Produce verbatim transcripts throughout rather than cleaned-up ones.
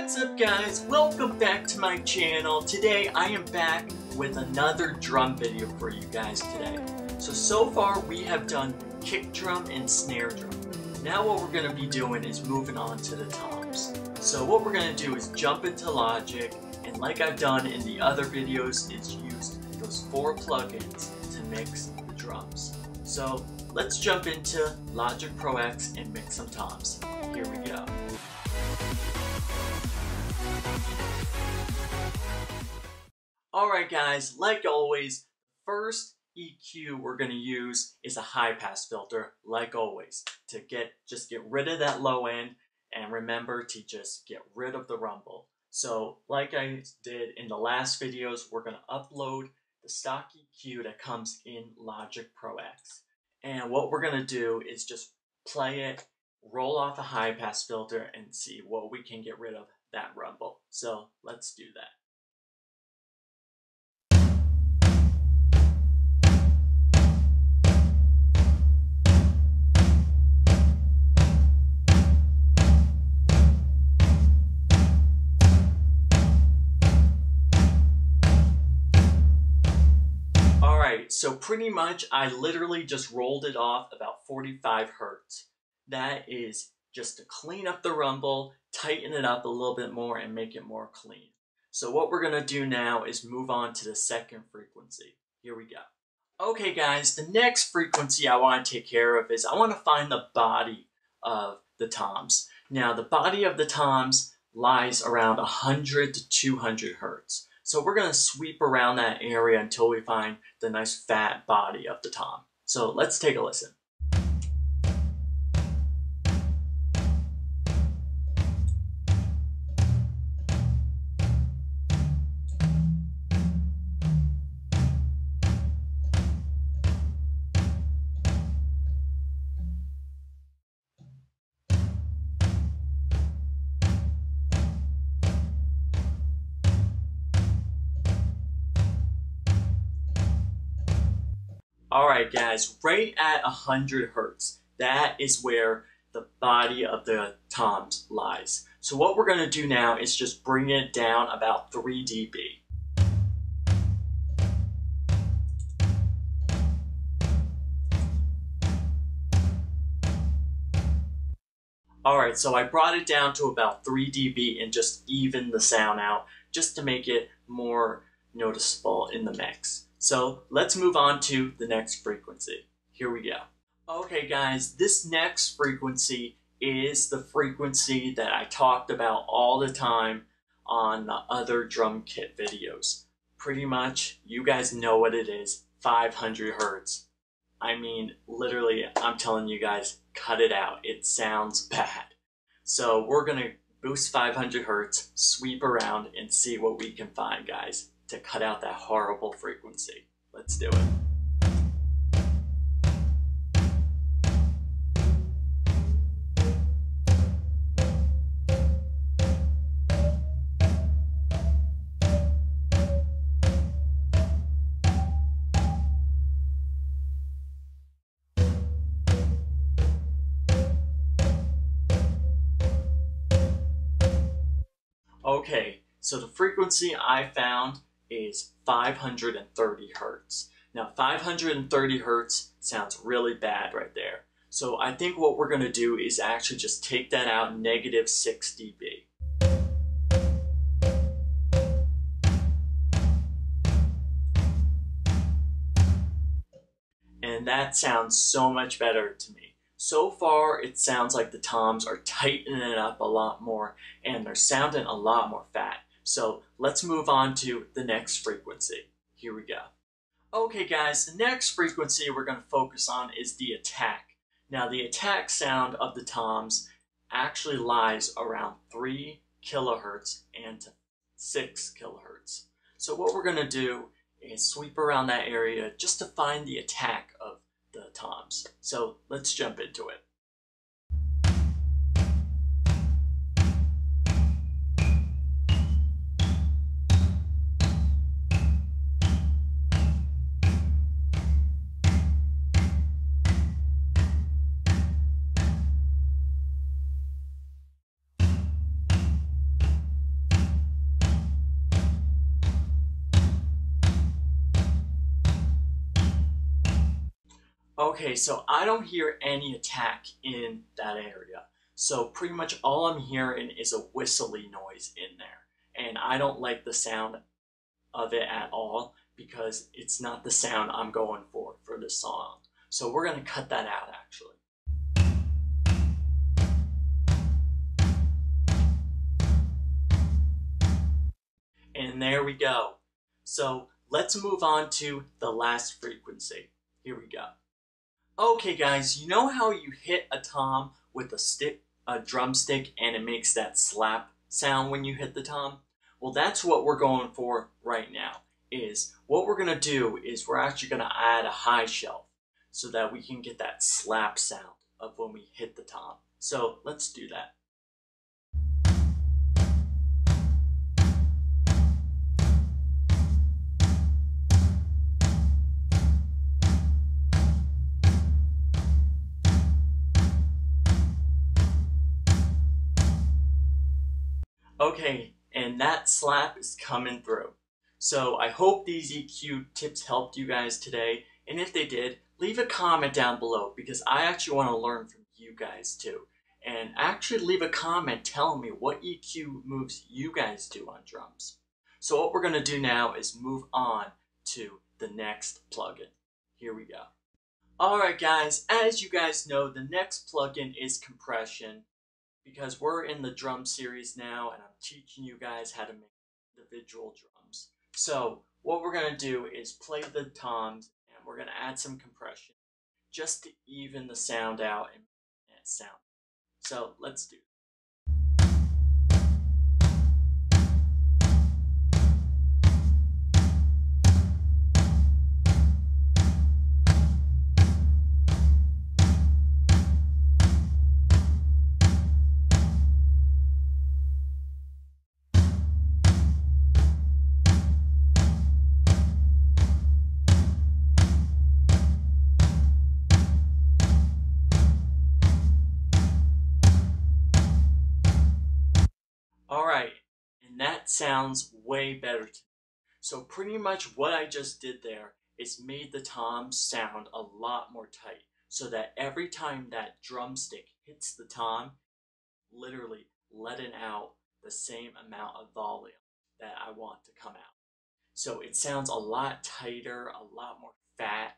What's up guys, welcome back to my channel. Today I am back with another drum video for you guys today. So, so far we have done kick drum and snare drum. Now what we're going to be doing is moving on to the toms. So what we're going to do is jump into Logic, and like I've done in the other videos, is use those four plugins to mix the drums. So let's jump into Logic Pro X and mix some toms. Here we go. Alright guys, like always, first E Q we're going to use is a high pass filter, like always, to get just get rid of that low end, and remember to just get rid of the rumble. So like I did in the last videos, we're going to upload the stock E Q that comes in Logic Pro X. And what we're going to do is just play it, roll off the high pass filter, and see what we can get rid of that rumble. So let's do that. So pretty much I literally just rolled it off about forty-five hertz. That is just to clean up the rumble, tighten it up a little bit more, and make it more clean. So what we're going to do now is move on to the second frequency. Here we go. Okay guys, the next frequency I want to take care of is I want to find the body of the toms. Now the body of the toms lies around one hundred to two hundred hertz. So we're going to sweep around that area until we find the nice fat body of the tom. So let's take a listen. Alright guys, right at one hundred hertz, that is where the body of the toms lies. So what we're going to do now is just bring it down about three decibels. Alright, so I brought it down to about three decibels and just even the sound out, just to make it more noticeable in the mix. So let's move on to the next frequency. Here we go. Okay guys, this next frequency is the frequency that I talked about all the time on the other drum kit videos. Pretty much, you guys know what it is, five hundred hertz. I mean, literally, I'm telling you guys, cut it out. It sounds bad. So we're gonna boost five hundred hertz, sweep around, and see what we can find, guys, to cut out that horrible frequency. Let's do it. Okay, so the frequency I found is five hundred thirty hertz. Now five hundred thirty hertz sounds really bad right there. So I think what we're going to do is actually just take that out, negative six decibels. And that sounds so much better to me. So far it sounds like the toms are tightening it up a lot more, and they're sounding a lot more fat. So let's move on to the next frequency. Here we go. Okay guys, the next frequency we're going to focus on is the attack. Now the attack sound of the toms actually lies around three kilohertz and to six kilohertz. So what we're going to do is sweep around that area just to find the attack of the toms. So let's jump into it. Okay, so I don't hear any attack in that area. So pretty much all I'm hearing is a whistly noise in there. And I don't like the sound of it at all because it's not the sound I'm going for for this song. So we're gonna cut that out actually. And there we go. So let's move on to the last frequency. Here we go. Okay guys, you know how you hit a tom with a stick, a drumstick, and it makes that slap sound when you hit the tom? Well, that's what we're going for right now. Is what we're gonna do is we're actually gonna add a high shelf so that we can get that slap sound of when we hit the tom. So let's do that. Okay, and that slap is coming through. So I hope these E Q tips helped you guys today, and if they did, leave a comment down below because I actually want to learn from you guys too. And actually leave a comment telling me what E Q moves you guys do on drums. So what we're going to do now is move on to the next plugin. Here we go. Alright guys, as you guys know, the next plugin is compression. Because we're in the drum series now and I'm teaching you guys how to make individual drums. So what we're going to do is play the toms and we're going to add some compression just to even the sound out and make that sound. So let's do it. Sounds way better to me. So pretty much what I just did there is made the tom sound a lot more tight so that every time that drumstick hits the tom, literally letting out the same amount of volume that I want to come out. So it sounds a lot tighter, a lot more fat,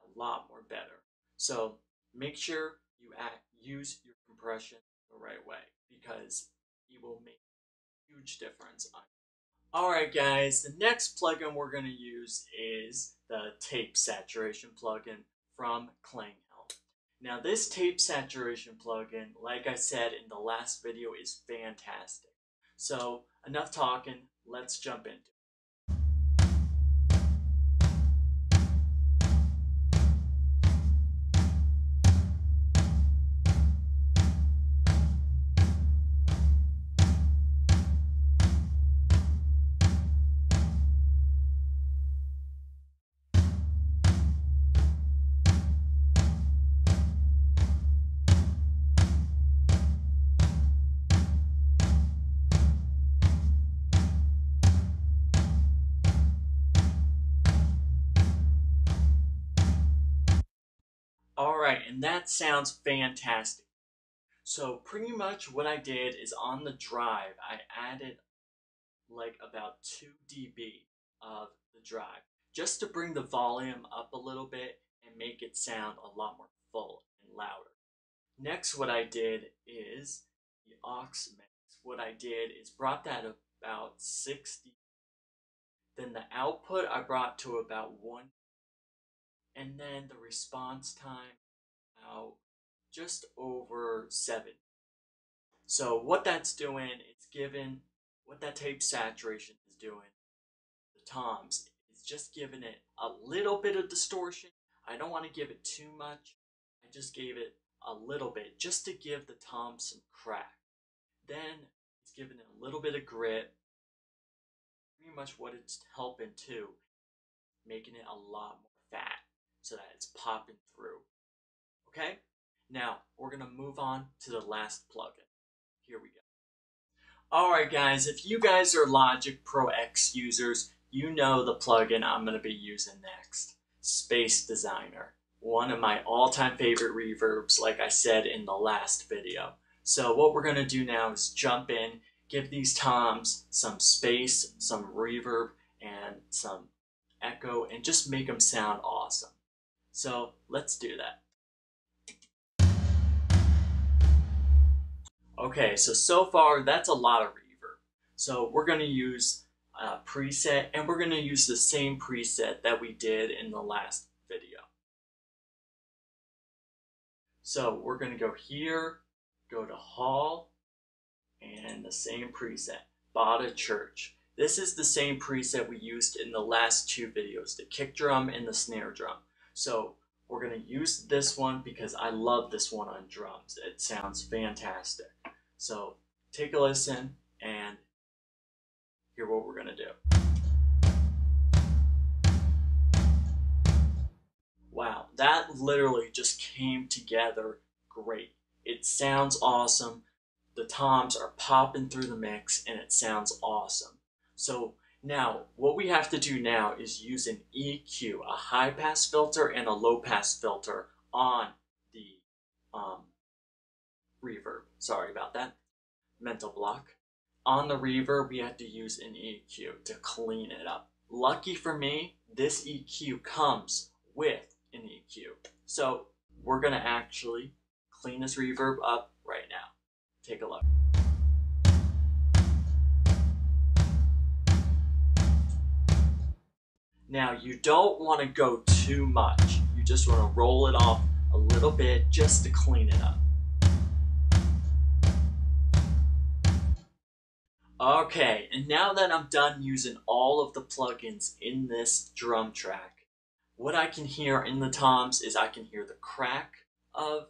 a lot more better. So make sure you act, use your compression the right way because it will make huge difference. Alright guys, the next plugin we're going to use is the tape saturation plugin from Klanghelm. Now this tape saturation plugin, like I said in the last video, is fantastic. So enough talking, let's jump into it. Alright, and that sounds fantastic. So pretty much what I did is on the drive, I added like about two D B of the drive just to bring the volume up a little bit and make it sound a lot more full and louder. Next what I did is the aux mix. What I did is brought that about sixty. Then the output I brought to about one. And then the response time out just over seven. So what that's doing, it's giving, what that tape saturation is doing, the toms, it's just giving it a little bit of distortion. I don't want to give it too much. I just gave it a little bit just to give the tom some crack. Then it's giving it a little bit of grit. Pretty much what it's helping to, making it a lot more fat. So that it's popping through. Okay? Now, we're going to move on to the last plugin. Here we go. Alright guys, if you guys are Logic Pro X users, you know the plugin I'm going to be using next. Space Designer, one of my all-time favorite reverbs, like I said in the last video. So what we're going to do now is jump in, give these toms some space, some reverb, and some echo, and just make them sound awesome. So let's do that. Okay, so so far that's a lot of reverb. So we're going to use a preset, and we're going to use the same preset that we did in the last video. So we're going to go here, go to Hall, and the same preset, Bada Church. This is the same preset we used in the last two videos, the kick drum and the snare drum. So we're going to use this one because I love this one on drums. It sounds fantastic. So take a listen and hear what we're going to do. Wow, that literally just came together great. It sounds awesome. The toms are popping through the mix and it sounds awesome. So now, what we have to do now is use an E Q, a high pass filter and a low pass filter on the um, reverb. Sorry about that, mental block. On the reverb, we have to use an E Q to clean it up. Lucky for me, this E Q comes with an E Q. So we're gonna actually clean this reverb up right now. Take a look. Now, you don't want to go too much. You just want to roll it off a little bit just to clean it up. Okay, and now that I'm done using all of the plugins in this drum track, what I can hear in the toms is I can hear the crack of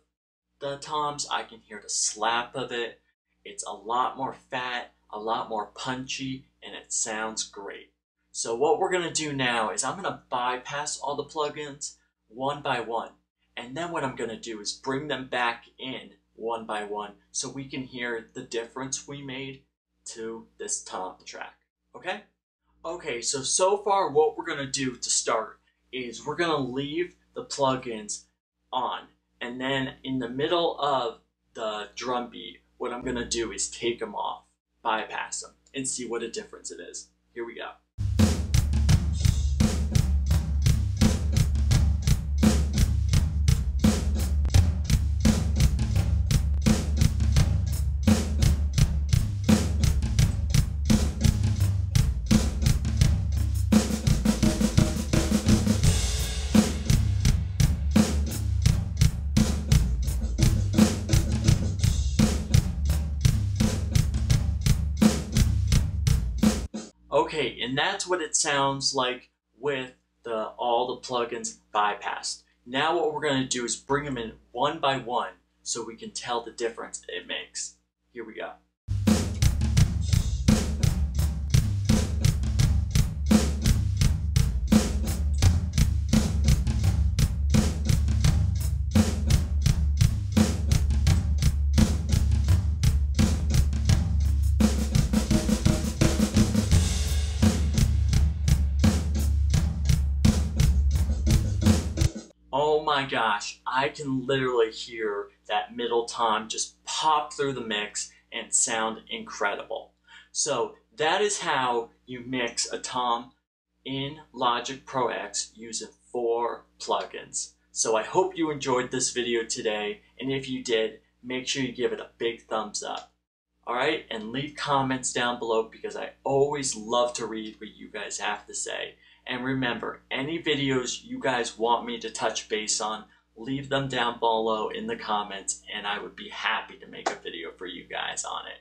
the toms, I can hear the slap of it. It's a lot more fat, a lot more punchy, and it sounds great. So what we're gonna do now is I'm gonna bypass all the plugins one by one. And then what I'm gonna do is bring them back in one by one so we can hear the difference we made to this tom track, okay? Okay, so so far what we're gonna do to start is we're gonna leave the plugins on. And then in the middle of the drum beat, what I'm gonna do is take them off, bypass them, and see what a difference it is. Here we go. Okay, and that's what it sounds like with the, all the plugins bypassed. Now what we're going to do is bring them in one by one so we can tell the difference it makes. Here we go. Oh my gosh, I can literally hear that middle tom just pop through the mix and sound incredible. So that is how you mix a tom in Logic Pro X using four plugins. So I hope you enjoyed this video today, and if you did, make sure you give it a big thumbs up. Alright, and leave comments down below because I always love to read what you guys have to say. And remember, any videos you guys want me to touch base on, leave them down below in the comments, and I would be happy to make a video for you guys on it.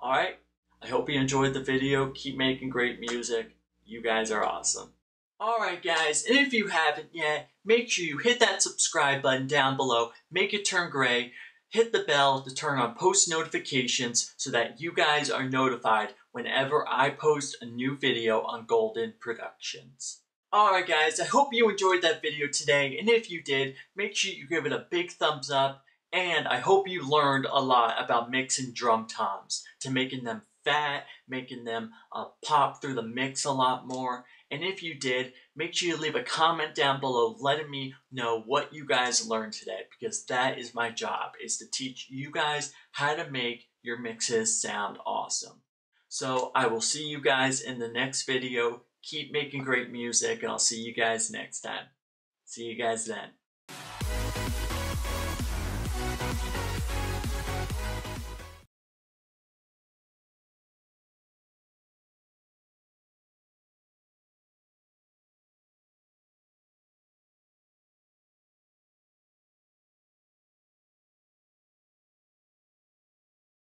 All right, I hope you enjoyed the video. Keep making great music. You guys are awesome. All right, guys, and if you haven't yet, make sure you hit that subscribe button down below. Make it turn gray. Hit the bell to turn on post notifications so that you guys are notified whenever I post a new video on Golden Productions. Alright guys, I hope you enjoyed that video today, and if you did, make sure you give it a big thumbs up, and I hope you learned a lot about mixing drum toms to making them fat, making them uh, pop through the mix a lot more. And if you did, make sure you leave a comment down below letting me know what you guys learned today, because that is my job, is to teach you guys how to make your mixes sound awesome. So I will see you guys in the next video. Keep making great music, and I'll see you guys next time. See you guys then.